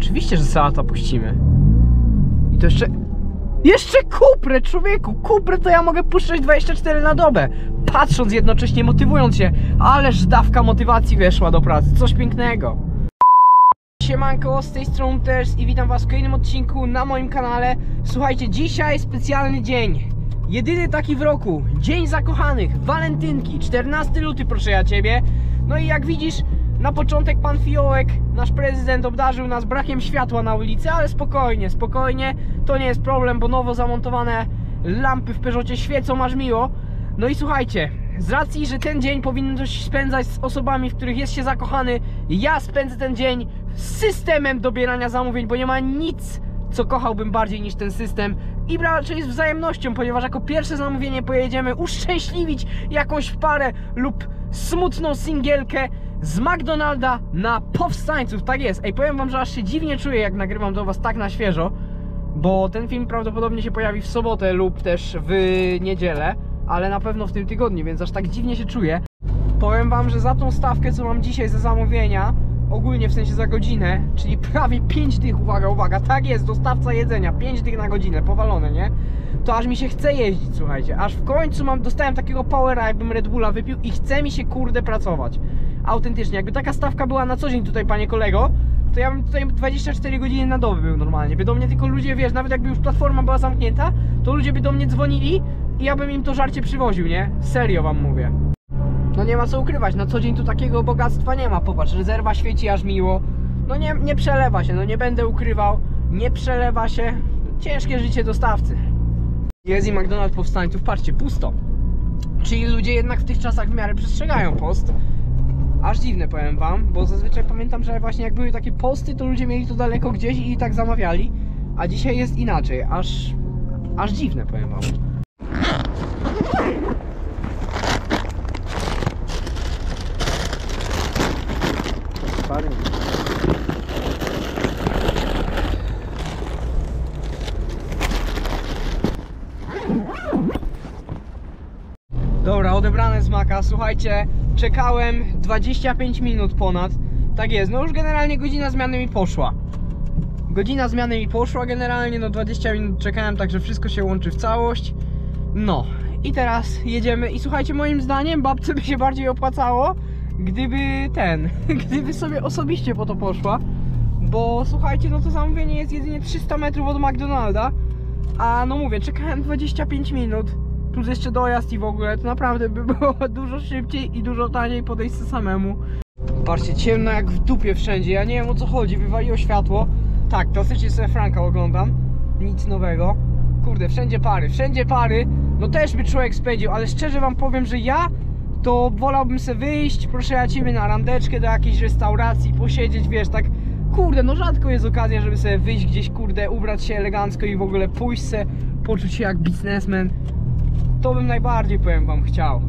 Oczywiście, że salata puścimy. I to jeszcze... Jeszcze kuprę, człowieku! Kuprę to ja mogę puszczać 24 na dobę. Patrząc jednocześnie, motywując się. Ależ dawka motywacji weszła do pracy. Coś pięknego. Siemanko, z tej strony też i witam was w kolejnym odcinku na moim kanale. Słuchajcie, dzisiaj specjalny dzień. Jedyny taki w roku. Dzień zakochanych, walentynki, 14 luty proszę ja ciebie. No i jak widzisz, na początek pan Fiołek, nasz prezydent, obdarzył nas brakiem światła na ulicy, ale spokojnie, spokojnie, to nie jest problem, bo nowo zamontowane lampy w Peugeotie świecą aż miło. No i słuchajcie, z racji, że ten dzień powinno się spędzać z osobami, w których jest się zakochany, ja spędzę ten dzień z systemem dobierania zamówień, bo nie ma nic, co kochałbym bardziej niż ten system. I raczej z wzajemnością, ponieważ jako pierwsze zamówienie pojedziemy uszczęśliwić jakąś parę lub smutną singielkę z McDonalda na Powstańców, tak jest. Ej, powiem wam, że aż się dziwnie czuję, jak nagrywam do was tak na świeżo, bo ten film prawdopodobnie się pojawi w sobotę lub też w niedzielę, ale na pewno w tym tygodniu, więc aż tak dziwnie się czuję. Powiem wam, że za tą stawkę, co mam dzisiaj za zamówienia, ogólnie w sensie za godzinę, czyli prawie 5 dych, uwaga, uwaga, tak jest, dostawca jedzenia, 5 dych na godzinę, powalone, nie? To aż mi się chce jeździć, słuchajcie, aż w końcu dostałem takiego powera, jakbym Red Bulla wypił i chce mi się, kurde, pracować. Autentycznie, jakby taka stawka była na co dzień tutaj, panie kolego, to ja bym tutaj 24 godziny na dobę był normalnie, by do mnie tylko ludzie, wiesz, nawet jakby już platforma była zamknięta, to ludzie by do mnie dzwonili i ja bym im to żarcie przywoził, nie? Serio wam mówię. No nie ma co ukrywać, na co dzień tu takiego bogactwa nie ma, popatrz, rezerwa świeci aż miło. No nie przelewa się, no nie będę ukrywał, nie przelewa się. Ciężkie życie dostawcy. Jest i McDonald's Powstańców, patrzcie, pusto. Czyli ludzie jednak w tych czasach w miarę przestrzegają post. Aż dziwne, powiem wam, bo zazwyczaj pamiętam, że właśnie jak były takie posty, to ludzie mieli to daleko gdzieś i tak zamawiali. A dzisiaj jest inaczej, aż dziwne, powiem wam. Dobra, odebrane z Maka, słuchajcie, czekałem 25 minut ponad, tak jest, no już generalnie godzina zmiany mi poszła. Godzina zmiany mi poszła generalnie, no 20 minut czekałem, także wszystko się łączy w całość. No i teraz jedziemy i słuchajcie, moim zdaniem babce by się bardziej opłacało, gdyby sobie osobiście po to poszła, bo słuchajcie, no to zamówienie jest jedynie 300 metrów od McDonalda, a no mówię, czekałem 25 minut, plus jeszcze dojazd i w ogóle, to naprawdę by było dużo szybciej i dużo taniej podejść samemu. Patrzcie, ciemno jak w dupie wszędzie, ja nie wiem o co chodzi, wywaliło światło. Tak, klasycznie sobie Franka oglądam, nic nowego. Kurde, wszędzie pary, no też by człowiek spędził, ale szczerze wam powiem, że ja to wolałbym se wyjść, proszę ja ciebie, na randeczkę do jakiejś restauracji, posiedzieć, wiesz, tak, kurde, no rzadko jest okazja, żeby sobie wyjść gdzieś, kurde, ubrać się elegancko i w ogóle pójść se, poczuć się jak biznesmen. To bym najbardziej, powiem wam, chciał.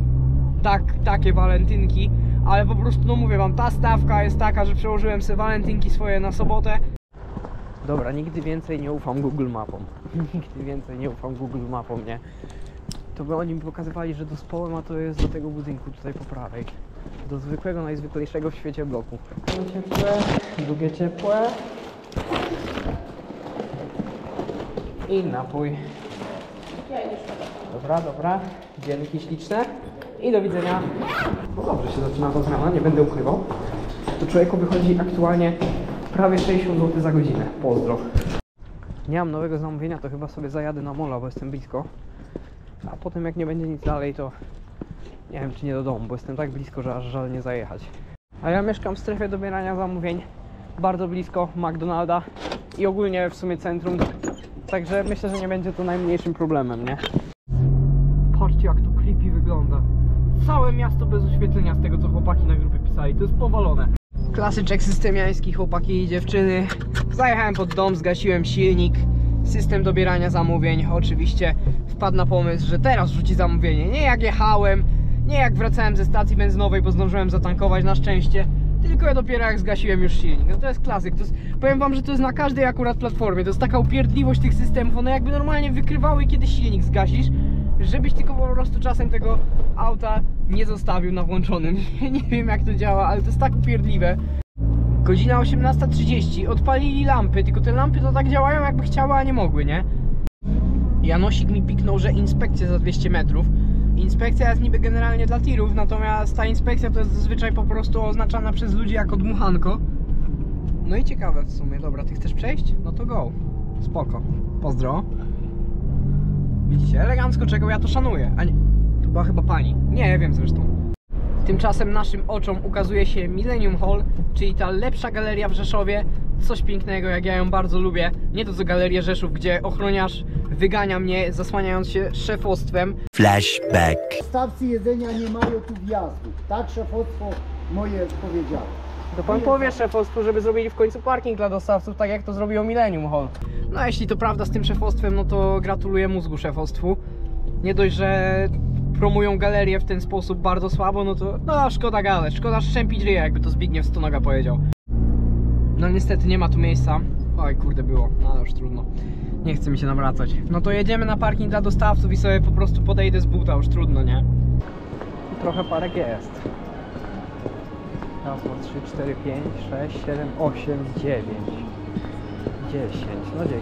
Takie walentynki, ale po prostu, no mówię wam, ta stawka jest taka, że przełożyłem se walentynki swoje na sobotę. Dobra, nigdy więcej nie ufam Google Mapom. Nigdy więcej nie ufam Google Mapom, nie? To by oni mi pokazywali, że do Społema to jest do tego budynku tutaj po prawej. Do zwykłego, najzwyklejszego w świecie bloku. Jedno ciepłe, drugie ciepłe. I napój. Dobra, dobra. Dzięki śliczne. I do widzenia. No dobrze się zaczyna ta zmiana, nie będę ukrywał. To człowieku wychodzi aktualnie prawie 60 zł za godzinę. Pozdro. Nie mam nowego zamówienia, to chyba sobie zajadę na mola, bo jestem blisko. A potem jak nie będzie nic dalej, to nie wiem czy nie do domu, bo jestem tak blisko, że aż żal nie zajechać. A ja mieszkam w strefie dobierania zamówień, bardzo blisko McDonalda i ogólnie w sumie centrum, także myślę, że nie będzie to najmniejszym problemem, nie? Patrzcie jak to creepy wygląda. Całe miasto bez oświetlenia z tego co chłopaki na grupie pisali, to jest powalone. Klasyczek systemiański, chłopaki i dziewczyny. Zajechałem pod dom, zgasiłem silnik. System dobierania zamówień oczywiście wpadł na pomysł, że teraz rzuci zamówienie. Nie jak jechałem, nie jak wracałem ze stacji benzynowej, bo zdążyłem zatankować na szczęście, tylko ja dopiero jak zgasiłem już silnik. No to jest klasyk, powiem wam, że to jest na każdej akurat platformie. To jest taka upierdliwość tych systemów, one jakby normalnie wykrywały kiedy silnik zgasisz, żebyś tylko po prostu czasem tego auta nie zostawił na włączonym. Nie wiem jak to działa, ale to jest tak upierdliwe. Godzina 18:30, odpalili lampy, tylko te lampy to tak działają, jakby chciały, a nie mogły, nie? Janosik mi piknął, że inspekcja za 200 metrów. Inspekcja jest niby generalnie dla tirów, natomiast ta inspekcja to jest zazwyczaj po prostu oznaczana przez ludzi jako dmuchanko. No i ciekawe w sumie, dobra, ty chcesz przejść? No to go, spoko, pozdro. Widzicie, elegancko czego ja to szanuję, a nie, to była chyba pani, nie wiem zresztą. Tymczasem naszym oczom ukazuje się Millennium Hall, czyli ta lepsza galeria w Rzeszowie. Coś pięknego, jak ja ją bardzo lubię. Nie to co galerię Rzeszów, gdzie ochroniarz wygania mnie, zasłaniając się szefostwem. Flashback. Stawcy jedzenia nie mają tu wjazdu. Tak szefostwo moje powiedziało. To pan powie szefostwu, żeby zrobili w końcu parking dla dostawców, tak jak to zrobiło Millennium Hall. No a jeśli to prawda z tym szefostwem, no to gratuluję mózgu szefostwu. Nie dość, że promują galerię w ten sposób bardzo słabo, no to no szkoda gadać, szkoda szczępić ryja, jakby to Zbigniew Stonoga powiedział. No niestety nie ma tu miejsca. Oj kurde było, no ale już trudno. Nie chce mi się nawracać. No to jedziemy na parking dla dostawców i sobie po prostu podejdę z buta, już trudno, nie? Trochę parek jest. 1, 2, 3, 4, 5, 6, 7, 8, 9, 10, no 10.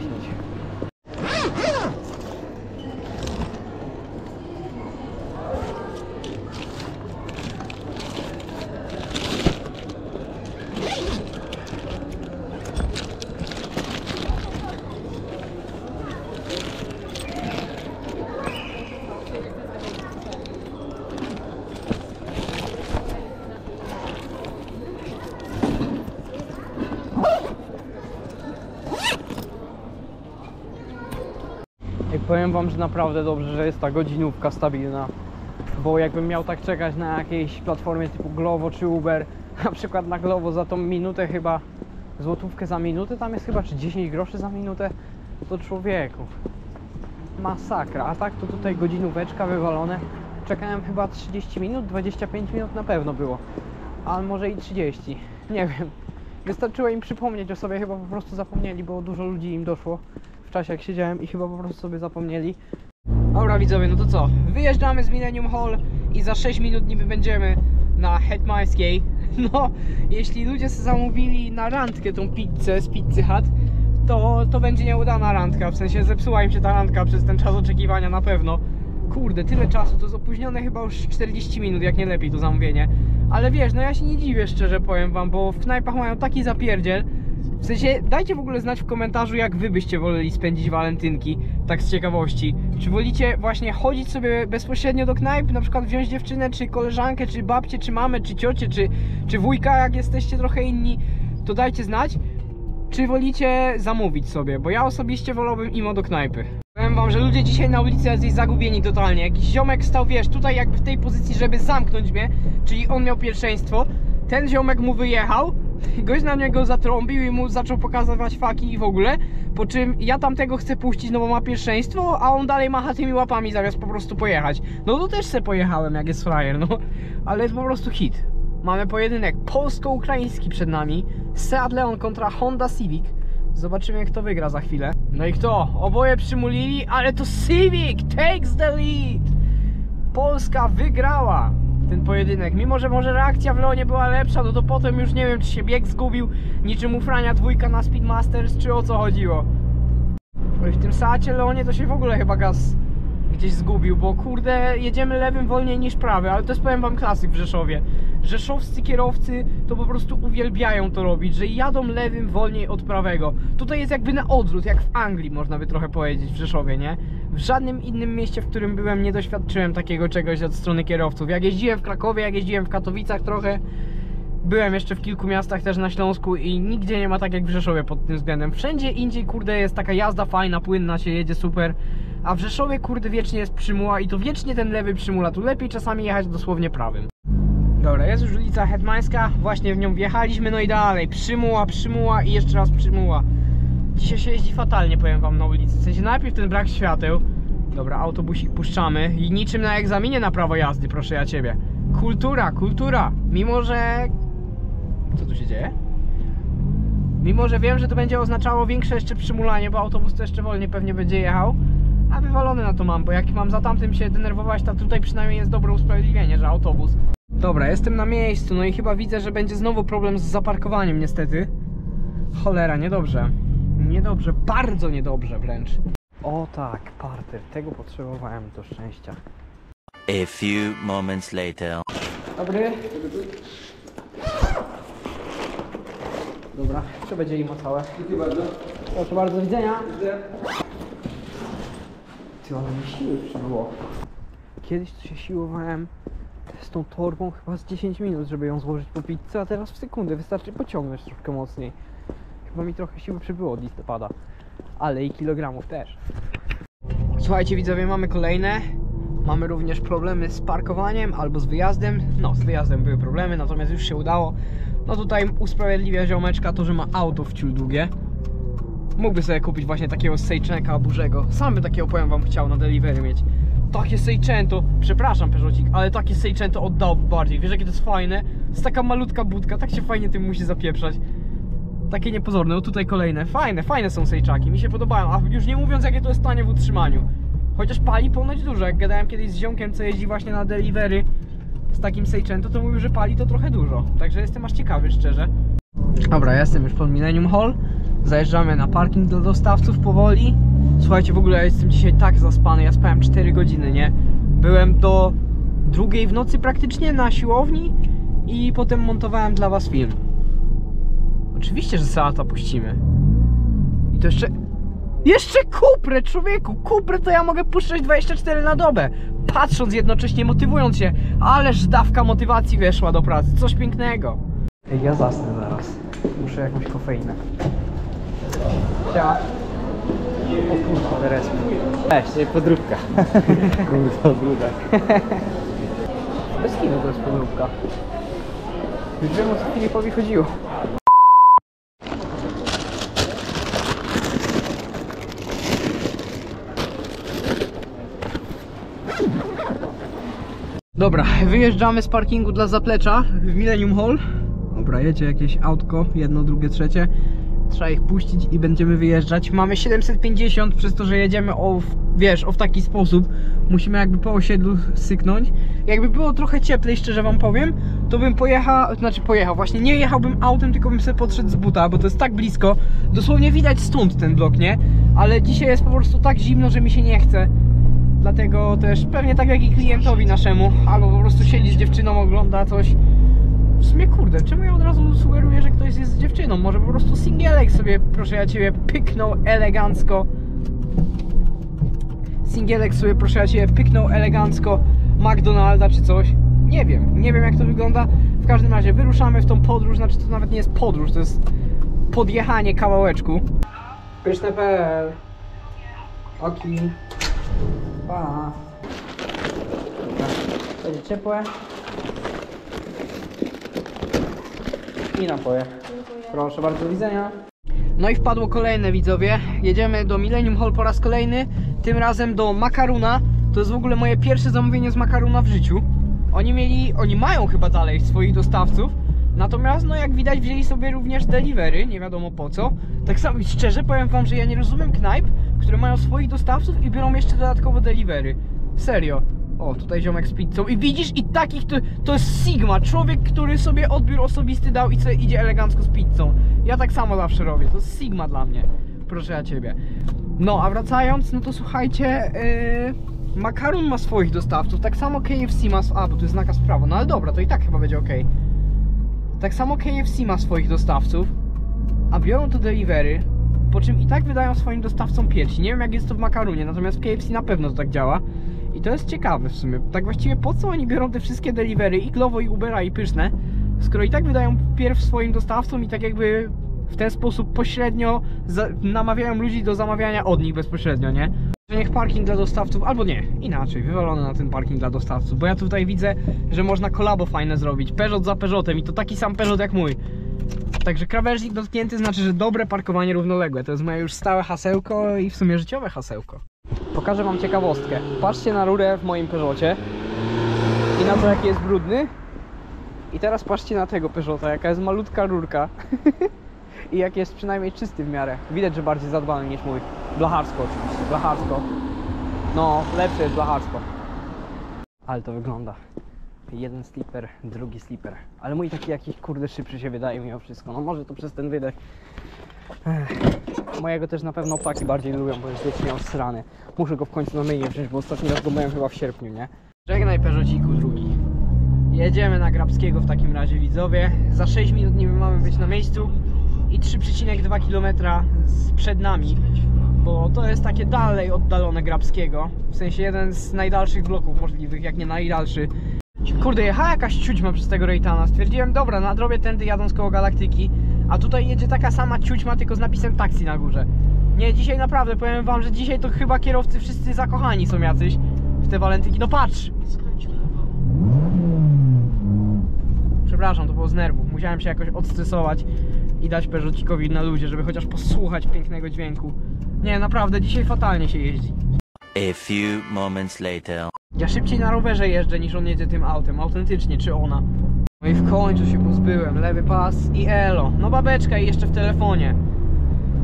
Powiem wam, że naprawdę dobrze, że jest ta godzinówka stabilna, bo jakbym miał tak czekać na jakiejś platformie typu Glovo czy Uber, na przykład na Glovo za tą minutę chyba, złotówkę za minutę tam jest chyba, czy 10 groszy za minutę, to człowieku, masakra, a tak to tutaj godzinóweczka wywalone, czekałem chyba 30 minut, 25 minut na pewno było, ale może i 30, nie wiem, wystarczyło im przypomnieć o sobie, chyba po prostu zapomnieli, bo dużo ludzi im doszło w czasie jak siedziałem i chyba po prostu sobie zapomnieli. Dobra widzowie, no to co? Wyjeżdżamy z Millennium Hall i za 6 minut niby będziemy na Hetmańskiej. No, jeśli ludzie sobie zamówili na randkę tą pizzę z Pizzy Hut, to będzie nieudana randka, w sensie zepsuła im się ta randka przez ten czas oczekiwania na pewno. Kurde, tyle czasu, to jest opóźnione chyba już 40 minut, jak nie lepiej to zamówienie. Ale wiesz, no ja się nie dziwię, szczerze powiem wam, bo w knajpach mają taki zapierdziel. W sensie, dajcie w ogóle znać w komentarzu, jak wy byście woleli spędzić walentynki, tak z ciekawości. Czy wolicie właśnie chodzić sobie bezpośrednio do knajp, na przykład wziąć dziewczynę, czy koleżankę, czy babcię, czy mamę, czy ciocię, czy wujka, jak jesteście trochę inni, to dajcie znać. Czy wolicie zamówić sobie, bo ja osobiście wolałbym imo do knajpy. Powiem wam, że ludzie dzisiaj na ulicy jesteś zagubieni totalnie. Jakiś ziomek stał, wiesz, tutaj jakby w tej pozycji, żeby zamknąć mnie, czyli on miał pierwszeństwo. Ten ziomek mu wyjechał, gość na niego zatrąbił i mu zaczął pokazywać faki i w ogóle. Po czym ja tamtego chcę puścić, no bo ma pierwszeństwo, a on dalej macha tymi łapami zamiast po prostu pojechać. No to też se pojechałem, jak jest frajer, no. Ale jest po prostu hit. Mamy pojedynek polsko-ukraiński przed nami. Seat Leon kontra Honda Civic. Zobaczymy, kto wygra za chwilę. No i kto? Oboje przymulili, ale to Civic takes the lead. Polska wygrała ten pojedynek, mimo że może reakcja w Leonie była lepsza, no to potem już nie wiem, czy się bieg zgubił, niczym u Frania dwójka na Speedmasters, czy o co chodziło. W tym Seacie Leonie to się w ogóle chyba gaz gdzieś zgubił, bo kurde, jedziemy lewym wolniej niż prawy, ale to jest, powiem wam, klasyk w Rzeszowie. Rzeszowscy kierowcy to po prostu uwielbiają to robić, że jadą lewym wolniej od prawego. Tutaj jest jakby na odwrót, jak w Anglii, można by trochę powiedzieć, w Rzeszowie, nie? W żadnym innym mieście, w którym byłem, nie doświadczyłem takiego czegoś od strony kierowców. Jak jeździłem w Krakowie, jak jeździłem w Katowicach trochę, byłem jeszcze w kilku miastach też na Śląsku i nigdzie nie ma tak jak w Rzeszowie pod tym względem. Wszędzie indziej, kurde, jest taka jazda fajna, płynna, się jedzie super. A w Rzeszowie, kurde, wiecznie jest przymuła i to wiecznie ten lewy przymula. Tu lepiej czasami jechać dosłownie prawym. Dobra, jest już ulica Hetmańska, właśnie w nią wjechaliśmy, no i dalej. Przymuła, przymuła i jeszcze raz przymuła. Dzisiaj się jeździ fatalnie, powiem wam, na ulicy. W sensie najpierw ten brak świateł. Dobra, autobusik puszczamy i niczym na egzaminie na prawo jazdy, proszę ja ciebie. Kultura, kultura. Mimo że... co tu się dzieje? Mimo że wiem, że to będzie oznaczało większe jeszcze przymulanie, bo autobus to jeszcze wolniej pewnie będzie jechał. A wywalony na to mam, bo jak mam za tamtym się denerwować, to tutaj przynajmniej jest dobre usprawiedliwienie, że autobus. Dobra, jestem na miejscu, no i chyba widzę, że będzie znowu problem z zaparkowaniem niestety. Cholera, niedobrze. Niedobrze, bardzo niedobrze wręcz. O tak, parter, tego potrzebowałem do szczęścia. A few moments later. Dobry. Dobra, jeszcze będzie im o całe. Dziękuję bardzo. Proszę bardzo, widzenia. Widzę. Ty, ale mi siły przybyło. Kiedyś to się siłowałem z tą torbą chyba z 10 minut, żeby ją złożyć po pizzę, a teraz w sekundę wystarczy pociągnąć troszkę mocniej. Chyba mi trochę siły przybyło od listopada, ale i kilogramów też. Słuchajcie widzowie, mamy kolejne. Mamy również problemy z parkowaniem albo z wyjazdem. No, z wyjazdem były problemy, natomiast już się udało. No tutaj usprawiedliwia ziomeczka to, że ma auto w ciul długie. Mógłby sobie kupić właśnie takiego sejczenka burzego. Sam by takiego, powiem wam, chciał na delivery mieć. Takie sejczęto, przepraszam Peugeotik, ale takie sejczęto oddałby bardziej. Wiesz jakie to jest fajne? Jest taka malutka budka, tak się fajnie tym musi zapieprzać. Takie niepozorne, no tutaj kolejne. Fajne, fajne są sejczaki, mi się podobają. A już nie mówiąc jakie to jest tanie w utrzymaniu. Chociaż pali ponoć dużo, jak gadałem kiedyś z ziomkiem, co jeździ właśnie na delivery z takim sejczęto, to mówił, że pali to trochę dużo. Także jestem aż ciekawy, szczerze. Dobra, ja jestem już pod Millennium Hall. Zajeżdżamy na parking do dostawców powoli. Słuchajcie, w ogóle ja jestem dzisiaj tak zaspany, ja spałem 4 godziny, nie? Byłem do 2 w nocy praktycznie na siłowni i potem montowałem dla was film. Oczywiście, że salata puścimy. I to jeszcze... Jeszcze kuprę, człowieku! Kuprę to ja mogę puszczać 24 na dobę, patrząc jednocześnie, motywując się. Ależ dawka motywacji weszła do pracy, coś pięknego. Ej, ja zasnę zaraz. Muszę jakąś kofeinę. Ciao. O kurwa, teraz mi podróbka. Kurwa, bruda. Bez kino to jest podróbka. Już wiem, o co Filipowi chodziło. Dobra, wyjeżdżamy z parkingu dla zaplecza w Millennium Hall. Dobra, jedzie jakieś autko, jedno, drugie, trzecie. Trzeba ich puścić i będziemy wyjeżdżać. Mamy 750, przez to, że jedziemy w taki sposób. Musimy jakby po osiedlu syknąć. Jakby było trochę cieplej, szczerze wam powiem, to bym pojechał, właśnie nie jechałbym autem, tylko bym sobie podszedł z buta, bo to jest tak blisko. Dosłownie widać stąd ten blok, nie? Ale dzisiaj jest po prostu tak zimno, że mi się nie chce. Dlatego też pewnie tak jak i klientowi naszemu, albo po prostu siedzi z dziewczyną, ogląda coś. W sumie kurde, czemu ja od razu sugeruję, że ktoś jest z dziewczyną? Może po prostu singielek sobie, proszę ja ciebie, pyknął elegancko. Singielek sobie, proszę ja ciebie, pyknął elegancko McDonalda czy coś. Nie wiem, nie wiem jak to wygląda. W każdym razie wyruszamy w tą podróż, znaczy to nawet nie jest podróż, to jest podjechanie kawałeczku. Pyszne.pl. Oki. Pa. Będzie ciepłe. I napoje. Proszę bardzo, do widzenia. No i wpadło kolejne widzowie. Jedziemy do Millennium Hall po raz kolejny. Tym razem do makaruna. To jest w ogóle moje pierwsze zamówienie z makaruna w życiu. Oni mają chyba dalej swoich dostawców. Natomiast no jak widać wzięli sobie również delivery, nie wiadomo po co. Tak samo szczerze powiem wam, że ja nie rozumiem knajp, które mają swoich dostawców i biorą jeszcze dodatkowo delivery. Serio. O, tutaj ziomek z pizzą i widzisz, i takich to jest Sigma, człowiek, który sobie odbiór osobisty dał i co idzie elegancko z pizzą. Ja tak samo zawsze robię, to jest Sigma dla mnie, proszę ja ciebie. No, a wracając, no to słuchajcie, makaron ma swoich dostawców, tak samo KFC ma, bo tu jest nakaz prawo, no ale dobra, to i tak chyba będzie ok. Tak samo KFC ma swoich dostawców, a biorą to delivery, po czym i tak wydają swoim dostawcom piersi. Nie wiem jak jest to w makarunie, natomiast KFC na pewno to tak działa. I to jest ciekawe w sumie, tak właściwie po co oni biorą te wszystkie delivery, i Glovo, i Ubera, i Pyszne, skoro i tak wydają pierw swoim dostawcom i tak jakby w ten sposób pośrednio namawiają ludzi do zamawiania od nich bezpośrednio, nie? Niech parking dla dostawców, albo nie, inaczej, wywalone na ten parking dla dostawców, bo ja tutaj widzę, że można kolabo fajne zrobić, Peugeot za Peugeotem i to taki sam Peugeot jak mój. Także krawężnik dotknięty znaczy, że dobre parkowanie równoległe, to jest moje już stałe hasełko i w sumie życiowe hasełko. Pokażę wam ciekawostkę. Patrzcie na rurę w moim Peugeotie i na to jaki jest brudny. I teraz patrzcie na tego Peugeota, jaka jest malutka rurka i jak jest przynajmniej czysty w miarę. Widać, że bardziej zadbany niż mój. Blacharsko oczywiście, blacharsko. No, lepsze jest blacharsko. Ale to wygląda. jeden slipper, drugi slipper. Ale mój taki jakiś kurde szybszy się wydaje mimo wszystko. No może to przez ten wydech. Mojego też na pewno ptaki bardziej lubią, bo jest wiecznie osrany. Muszę go w końcu na myjnie wziąć, bo ostatni raz go miałem chyba w sierpniu, nie? Żegnaj Peżociku drugi. Jedziemy na Grabskiego w takim razie, widzowie. Za 6 minut niby mamy być na miejscu. I 3,2 km przed nami, bo to jest takie dalej oddalone Grabskiego. W sensie jeden z najdalszych bloków możliwych, jak nie najdalszy. Kurde, jechała jakaś ciućma przez tego Rejtana. Stwierdziłem, dobra, nadrobię tędy jadąc koło Galaktyki. A tutaj jedzie taka sama ciućma, tylko z napisem taksi na górze. Nie, dzisiaj naprawdę, powiem wam, że dzisiaj to chyba kierowcy wszyscy zakochani są jacyś w te walentynki. No patrz! Przepraszam, to było z nerwów. Musiałem się jakoś odstresować i dać Peżocikowi na luzie, żeby chociaż posłuchać pięknego dźwięku. Nie, naprawdę, dzisiaj fatalnie się jeździ. A few moments later. Ja szybciej na rowerze jeżdżę niż on jedzie tym autem, autentycznie, czy ona. No i w końcu się pozbyłem, lewy pas i elo. No babeczka i jeszcze w telefonie.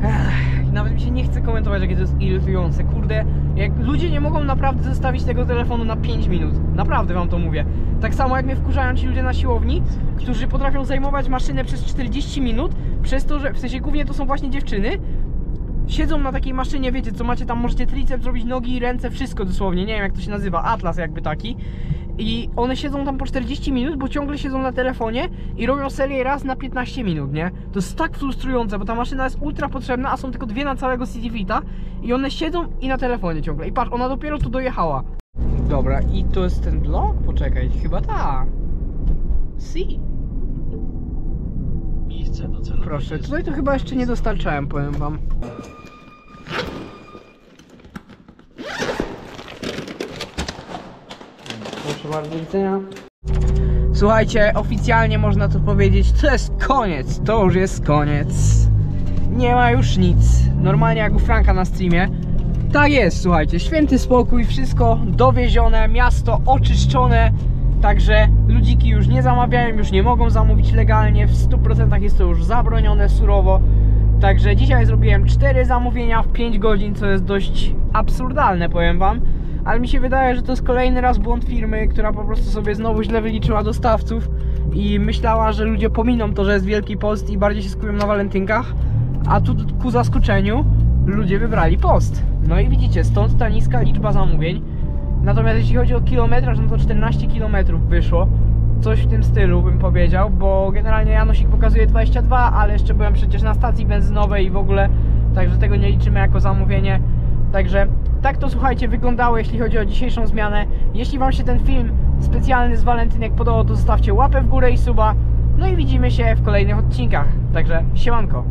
Ech, nawet mi się nie chce komentować, jakie to jest irytujące, kurde. Jak ludzie nie mogą naprawdę zostawić tego telefonu na 5 minut. Naprawdę wam to mówię. Tak samo jak mnie wkurzają ci ludzie na siłowni, którzy potrafią zajmować maszynę przez 40 minut, przez to, że w sensie głównie to są właśnie dziewczyny. Siedzą na takiej maszynie, wiecie co macie tam, możecie triceps zrobić, nogi, ręce, wszystko dosłownie, nie wiem jak to się nazywa, atlas jakby taki. I one siedzą tam po 40 minut, bo ciągle siedzą na telefonie i robią serię raz na 15 minut, nie? To jest tak frustrujące, bo ta maszyna jest ultra potrzebna, a są tylko dwie na całego City Vita. I one siedzą i na telefonie ciągle. I patrz, ona dopiero tu dojechała. Dobra, i to jest ten blok? Poczekaj, chyba ta. Si. Miejsce do celu. Proszę, tutaj to chyba jeszcze nie dostarczałem, powiem wam. Do widzenia. Słuchajcie, oficjalnie można to powiedzieć, to jest koniec, to już jest koniec. Nie ma już nic, normalnie jak u Franka na streamie. Tak jest, słuchajcie, święty spokój, wszystko dowiezione, miasto oczyszczone. Także ludziki już nie zamawiają, już nie mogą zamówić legalnie, w 100% jest to już zabronione surowo. Także dzisiaj zrobiłem 4 zamówienia w 5 godzin, co jest dość absurdalne, powiem wam. Ale mi się wydaje, że to jest kolejny raz błąd firmy, która po prostu sobie znowu źle wyliczyła dostawców i myślała, że ludzie pominą to, że jest Wielki Post i bardziej się skupią na walentynkach, a tu ku zaskoczeniu ludzie wybrali post. No i widzicie, stąd ta niska liczba zamówień. Natomiast jeśli chodzi o kilometraż, no to 14 km wyszło. Coś w tym stylu bym powiedział, bo generalnie Janosik pokazuje 22, ale jeszcze byłem przecież na stacji benzynowej i w ogóle, także tego nie liczymy jako zamówienie. Także tak to słuchajcie wyglądało, jeśli chodzi o dzisiejszą zmianę. Jeśli wam się ten film specjalny z walentynek podobał, to zostawcie łapę w górę i suba. No i widzimy się w kolejnych odcinkach. Także siemanko.